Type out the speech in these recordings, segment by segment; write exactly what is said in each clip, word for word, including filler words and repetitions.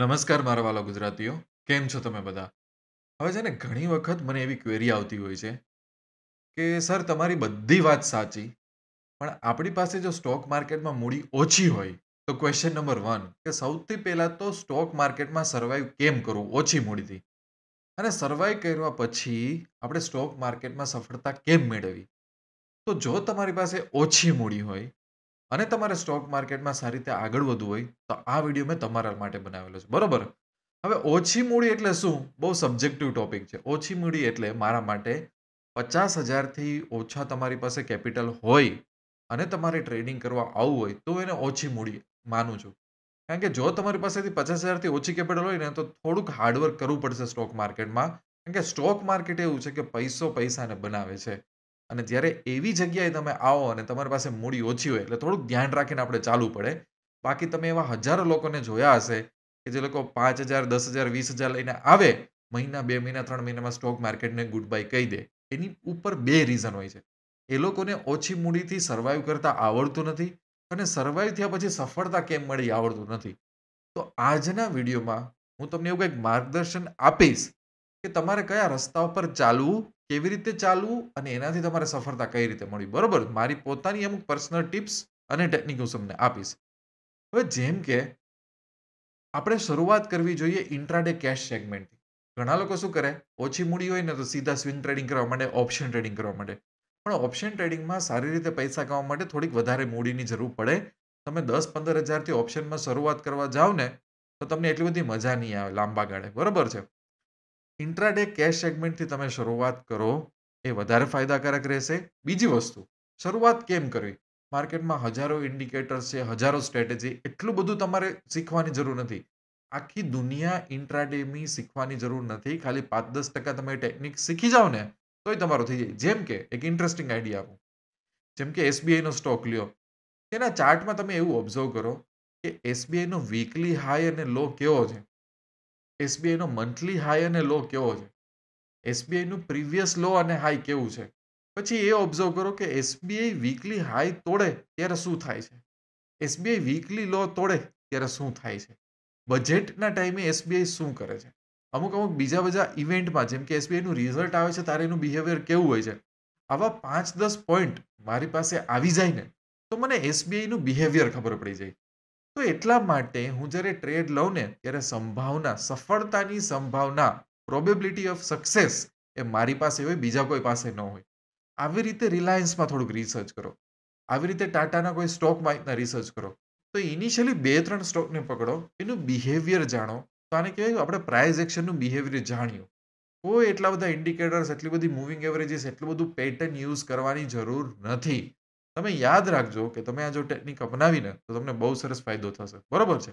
નમસ્કાર મારા વાલા ગુજરાતીઓ, કેમ છો તમે બધા? હવે છે ને, ઘણી વખત મને એવી ક્વેરી આવતી હોય છે કે સર તમારી બધી વાત સાચી, પણ આપણી પાસે જો સ્ટોક માર્કેટમાં મૂડી ઓછી હોય તો ક્વેશ્ચન નંબર વન કે સૌથી પહેલાં તો સ્ટોક માર્કેટમાં સર્વાઈવ કેમ કરવું ઓછી મૂડીથી, અને સર્વાઈવ કરવા પછી આપણે સ્ટોક માર્કેટમાં સફળતા કેમ મેળવવી? તો જો તમારી પાસે ઓછી મૂડી હોય અને તમારે સ્ટોક માર્કેટમાં સારી રીતે આગળ વધવું હોય તો આ વિડીયો મેં તમારા માટે બનાવેલો છે, બરોબર? હવે ઓછી મૂડી એટલે શું? બહુ સબ્જેક્ટિવ ટોપિક છે. ઓછી મૂડી એટલે મારા માટે પચાસ હજારથી ઓછા તમારી પાસે કેપિટલ હોય અને તમારે ટ્રેડિંગ કરવા આવવું હોય તો એને ઓછી મૂડી માનું છું, કારણ કે જો તમારી પાસેથી પચાસ હજારથી ઓછી કેપિટલ હોય ને તો થોડુંક હાર્ડવર્ક કરવું પડશે સ્ટોક માર્કેટમાં, કારણ કે સ્ટોક માર્કેટ એવું છે કે પૈસો પૈસાને બનાવે છે. અને જ્યારે એવી જગ્યાએ તમે આવો અને તમારી પાસે મૂડી ઓછી હોય એટલે થોડુંક ધ્યાન રાખીને આપણે ચાલવું પડે. બાકી તમે એવા હજારો લોકોને જોયા હશે કે જે લોકો પાંચ હજાર દસ હજાર વીસ હજાર લઈને આવે, મહિના બે મહિના ત્રણ મહિનામાં સ્ટોક માર્કેટને ગુડ બાય કહી દે. એની ઉપર બે રીઝન હોય છે. એ લોકોને ઓછી મૂડીથી સર્વાઈવ કરતા આવડતું નથી અને સર્વાઈવ થયા પછી સફળતા કેમ મળી આવડતું નથી. તો આજના વિડીયોમાં હું તમને એવું કંઈક માર્ગદર્શન આપીશ કે તમારે કયા રસ્તા ઉપર ચાલવું, કેવી રીતે ચાલવું અને એનાથી તમારે સફળતા કઈ રીતે મળી, બરોબર? મારી પોતાની અમુક પર્સનલ ટિપ્સ અને ટેકનિક હું તમને આપીશ. હવે જેમ કે આપણે શરૂઆત કરવી જોઈએ ઇન્ટ્રાડે કેશ સેગમેન્ટથી. ઘણા લોકો શું કરે, ઓછી મૂડી હોય ને તો સીધા સ્વિંગ ટ્રેડિંગ કરવા માટે, ઓપ્શન ટ્રેડિંગ કરવા માટે. પણ ઓપ્શન ટ્રેડિંગમાં સારી રીતે પૈસા કમાવા માટે થોડીક વધારે મૂડીની જરૂર પડે. તમે દસ પંદર હજારથી ઓપ્શનમાં શરૂઆત કરવા જાઓ ને તો તમને એટલી બધી મજા નહીં આવે લાંબા ગાળે, બરોબર છે? ઇન્ટ્રાડે કેશ સેગમેન્ટથી તમે શરૂઆત કરો એ વધારે ફાયદાકારક રહેશે. બીજી વસ્તુ, શરૂઆત કેમ કરવી? માર્કેટમાં હજારો ઇન્ડિકેટર્સ છે, હજારો સ્ટ્રેટેજી, એટલું બધું તમારે શીખવાની જરૂર નથી. આખી દુનિયા ઇન્ટ્રાડેની શીખવાની જરૂર નથી. ખાલી પાંચ દસ ટકા તમે ટેકનિક શીખી જાઓ ને તોય તમારું થઈ જાય. જેમ કે એક ઇન્ટરેસ્ટિંગ આઈડિયા આપું, જેમ કે એસબીઆઈનો સ્ટોક લ્યો, તેના ચાર્ટમાં તમે એવું ઓબ્ઝર્વ કરો કે એસબીઆઈનો વીકલી હાઈ અને લો કેવો છે, એસબીઆઈનો મંથલી હાઈ અને લો કેવો છે, એસબીઆઈનું પ્રીવિયસ લો અને હાઈ કેવું છે. પછી એ ઓબ્ઝર્વ કરો કે એસબીઆઈ વીકલી હાઈ તોડે ત્યારે શું થાય છે, એસબીઆઈ વીકલી લો તોડે ત્યારે શું થાય છે, બજેટના ટાઈમે એસબીઆઈ શું કરે છે, અમુક અમુક બીજા બધા ઇવેન્ટમાં જેમ કે એસબીઆઈનું રિઝલ્ટ આવે છે ત્યારે એનું બિહેવિયર કેવું હોય છે. આવા પાંચ દસ પોઈન્ટ મારી પાસે આવી જાય ને તો મને એસબીઆઈનું બિહેવિયર ખબર પડી જાય. તો એટલા માટે હું જ્યારે ટ્રેડ લઉં ને ત્યારે સંભાવના, સફળતાની સંભાવના, પ્રોબેબિલિટી ઓફ સક્સેસ એ મારી પાસે હોય, બીજા કોઈ પાસે ન હોય. આવી રીતે રિલાયન્સમાં થોડુંક રિસર્ચ કરો, આવી રીતે ટાટાના કોઈ સ્ટોક માર્કેટના રિસર્ચ કરો. તો ઇનિશિયલી બે ત્રણ સ્ટોકને પકડો, એનું બિહેવિયર જાણો. તો આને કહેવાય આપણે પ્રાઇસ એક્શનનું બિહેવિયર જાણ્યું. કોઈ એટલા બધા ઇન્ડિકેટર્સ, એટલી બધી મૂવિંગ એવરેજીસ, એટલું બધું પેટર્ન યુઝ કરવાની જરૂર નથી. તમે યાદ રાખજો કે તમે આ જો ટેકનિક અપનાવીને તો તમને બહુ સરસ ફાયદો થશે, બરોબર છે?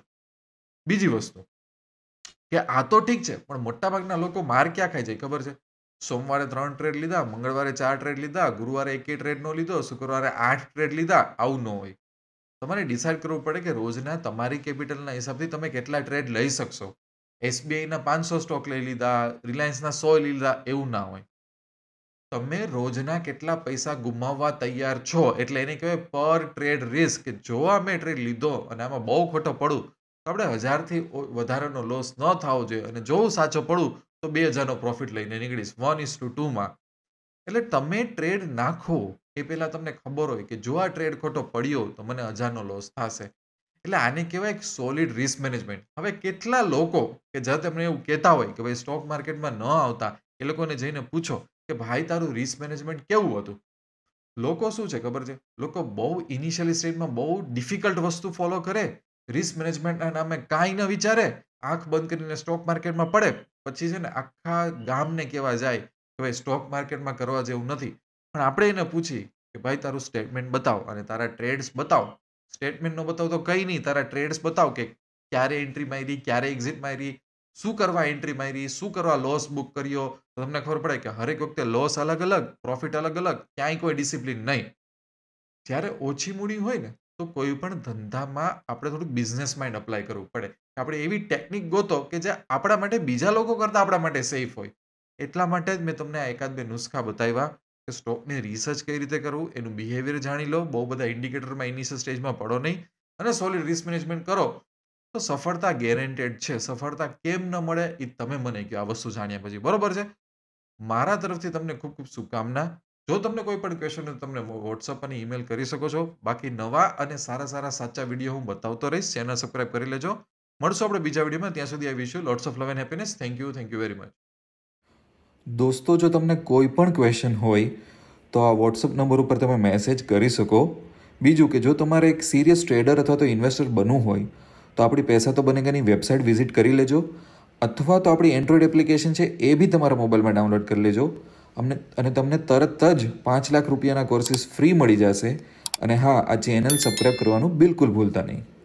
બીજી વસ્તુ કે આ તો ઠીક છે, પણ મોટાભાગના લોકો માર ક્યાં ખાઈ જાય ખબર છે? સોમવારે ત્રણ ટ્રેડ લીધા, મંગળવારે ચાર ટ્રેડ લીધા, ગુરુવારે એકે ટ્રેડ નો લીધો, શુક્રવારે આઠ ટ્રેડ લીધા. આવું ન હોય. તમારે ડિસાઇડ કરવું પડે કે રોજના તમારી કેપિટલના હિસાબથી તમે કેટલા ટ્રેડ લઈ શકશો. એસબીઆઈના પાંચસો સ્ટોક લઈ લીધા, રિલાયન્સના સો લઈ લીધા, એવું ના હોય. તમે રોજના કેટલા પૈસા ગુમાવવા તૈયાર છો, એટલે એને કહેવાય પર ટ્રેડ રિસ્ક. જો અમે ટ્રેડ લીધો અને આમાં બહુ ખોટો પડું તો આપણે હજારથી વધારાનો લોસ ન થવો જોઈએ, અને જો સાચો પડું તો બે હજારનો પ્રોફિટ લઈને નીકળીશ વન ઇસ ટુ ટુમાં. એટલે તમે ટ્રેડ નાખો એ પહેલાં તમને ખબર હોય કે જો આ ટ્રેડ ખોટો પડ્યો તો મને હજારનો લોસ થશે. એટલે આને કહેવાય એક સોલિડ રિસ્ક મેનેજમેન્ટ. હવે કેટલા લોકો કે જ્યાં તમને એવું કહેતા હોય કે ભાઈ સ્ટોક માર્કેટમાં ન આવતા, એ લોકોને જઈને પૂછો કે ભાઈ તારું રિસ્ક મેનેજમેન્ટ કેવું હતું? લોકો શું છે ખબર છે, લોકો બહુ ઇનિશિયલ સ્ટેજમાં બહુ ડિફિકલ્ટ વસ્તુ ફોલો કરે, રિસ્ક મેનેજમેન્ટના નામે કાંઈ ન વિચારે, આંખ બંધ કરીને સ્ટોક માર્કેટમાં પડે. પછી છે ને આખા ગામને કહેવા જાય કે ભાઈ સ્ટોક માર્કેટમાં કરવા જેવું નથી. પણ આપણે એને પૂછી કે ભાઈ તારું સ્ટેટમેન્ટ બતાવ અને તારા ટ્રેડ્સ બતાવ. સ્ટેટમેન્ટ ન બતાવ તો કંઈ નહીં, તારા ટ્રેડ્સ બતાવ કે ક્યારે એન્ટ્રી મારી, ક્યારે એક્ઝિટ મારી, શું કરવા એન્ટ્રી મારી, શું કરવા લોસ બુક કર્યો. તો તમને ખબર પડે કે હરેક વખતે લોસ અલગ અલગ, પ્રોફિટ અલગ અલગ, ક્યાંય કોઈ ડિસિપ્લિન નહીં. જ્યારે ઓછી મૂડી હોય ને તો કોઈ પણ ધંધામાં આપણે થોડુંક બિઝનેસ માઇન્ડ અપ્લાય કરવું પડે. આપણે એવી ટેકનિક ગોતો કે જે આપણા માટે, બીજા લોકો કરતાં આપણા માટે સેફ હોય. એટલા માટે જ મેં તમને આ એકાદ બે નુસ્ખા બતાવ્યા કે સ્ટોકને રિસર્ચ કઈ રીતે કરવું, એનું બિહેવિયર જાણી લો, બહુ બધા ઇન્ડિકેટરમાં ઇનિશિયલ સ્ટેજમાં પડો નહીં, અને સોલિડ રિસ્ક મેનેજમેન્ટ કરો. तो सफलता गेरंटेड है। सफलता केम न मळे ए तमे मने कहो। आ वस्तु जाण्या पछी बरोबर छे। मारा तरफथी तमने खूब खूब शुभकामना। जो तमने कोई पण क्वेश्चन होय तो तमने व्हाट्सएप अने ईमेल करी सको छो। बाकी नवा अने सारा सारा साचा विडियो हूँ बतावतो रहीश। चेनल सब्सक्राइब करी लेजो। मळशुं आपणे बीजा विडियो में। त्यां सुधी I wish you lots of love and happiness. Thank you thank you very much. दोस्तों जो तमने कोईपण क्वेश्चन होय तो आ व्हाट्सएप नंबर पर तमे मैसेज करी सको। बीजू कि जो तमारे एक सीरियस ट्रेडर अथवा तो इन्वेस्टर बनवू होय तो अपनी पैसा तो बनेगा नी वेबसाइट विजिट करी लेजो। अथवा तो अपनी एंड्रॉइड एप्लिकेशन है ए भी तमारा मोबाइल में डाउनलॉड कर लेजो। अमने अने तमने तरत ज पांच लाख रुपयाना कोर्सेस फ्री मळी जशे। अने हाँ, आ चेनल सब्सक्राइब करवानुं बिल्कुल भूलता नहीं।